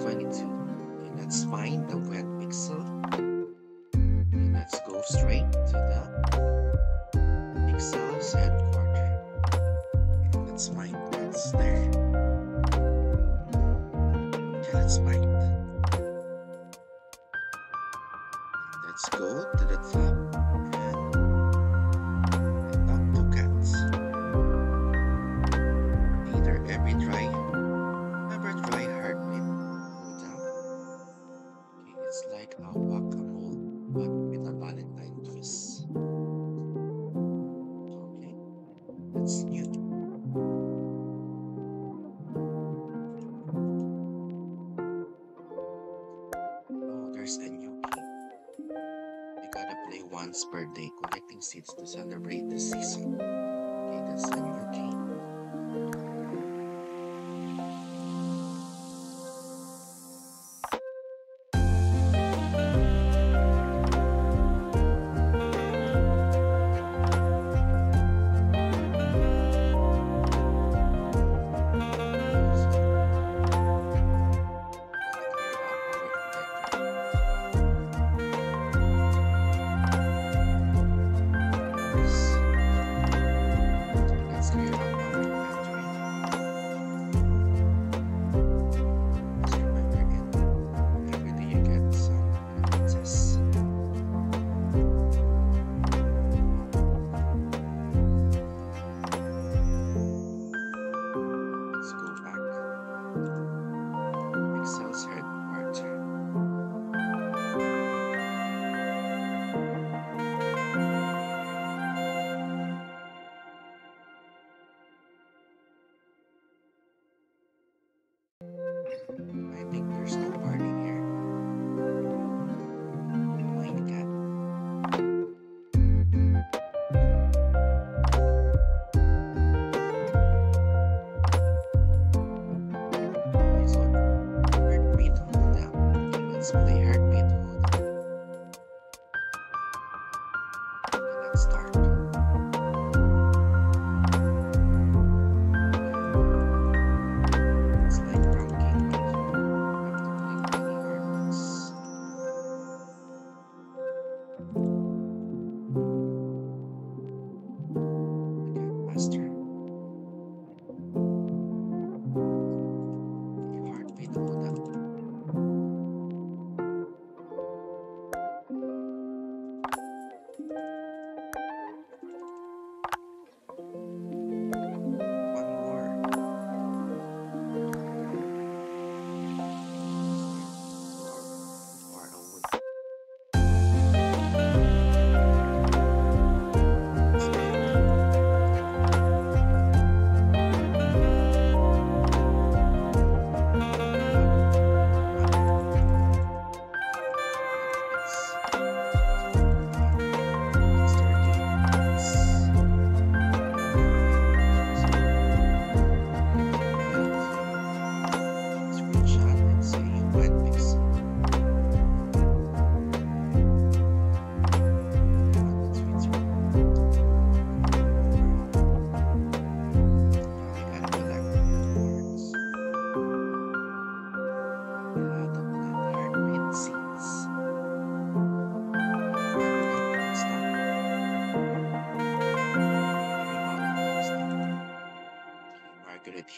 22, and let's find the wet pixel, and let's go straight to the pixel's headquarters, and let's find what's there. Okay, let's find it. Let's go to the top and the top two cats. Later, never try hard with them. Okay, it's like a guacamole, but with a valentine twist. Okay, that's new. Oh, there's a new game. You gotta play once per day, collecting seeds to celebrate the season. Okay, that's a new game.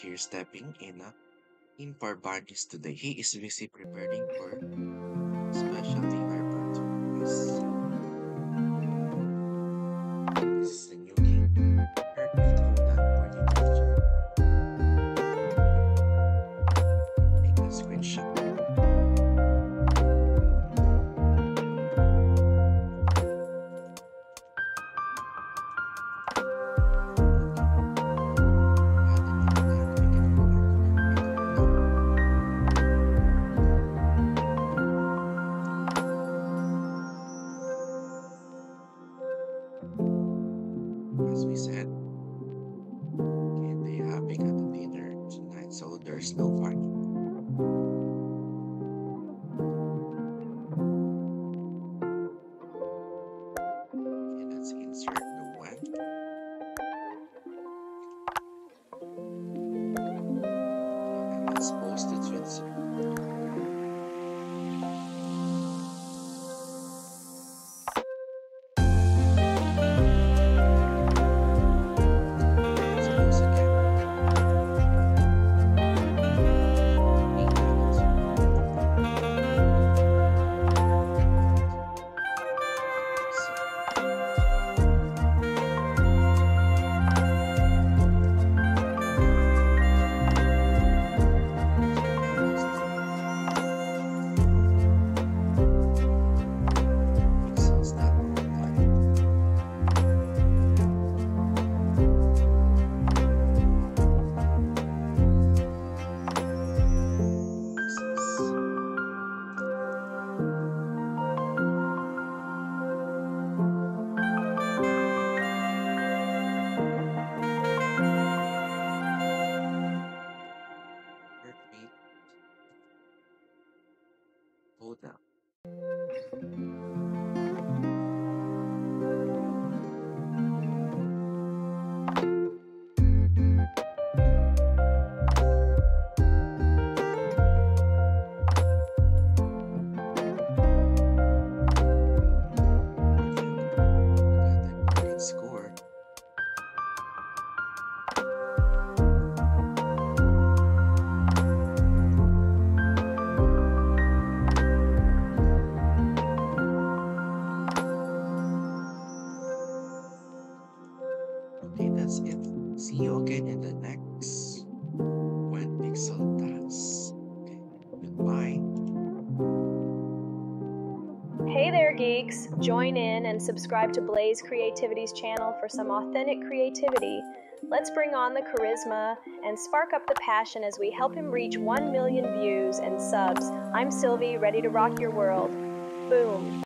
Here stepping in for Bardies today. He is busy preparing for special dinner for 2 weeks. This is the new game. Heartbeat hold on for the future. Make a screenshot. There's no party. And let's insert the one. And let's post it to insert. folder. See you again in the next one, Pixel Dance. Okay, goodbye. Hey there, geeks! Join in and subscribe to Blaze Creativity's channel for some authentic creativity. Let's bring on the charisma and spark up the passion as we help him reach 1 million views and subs. I'm Sylvie, ready to rock your world. Boom!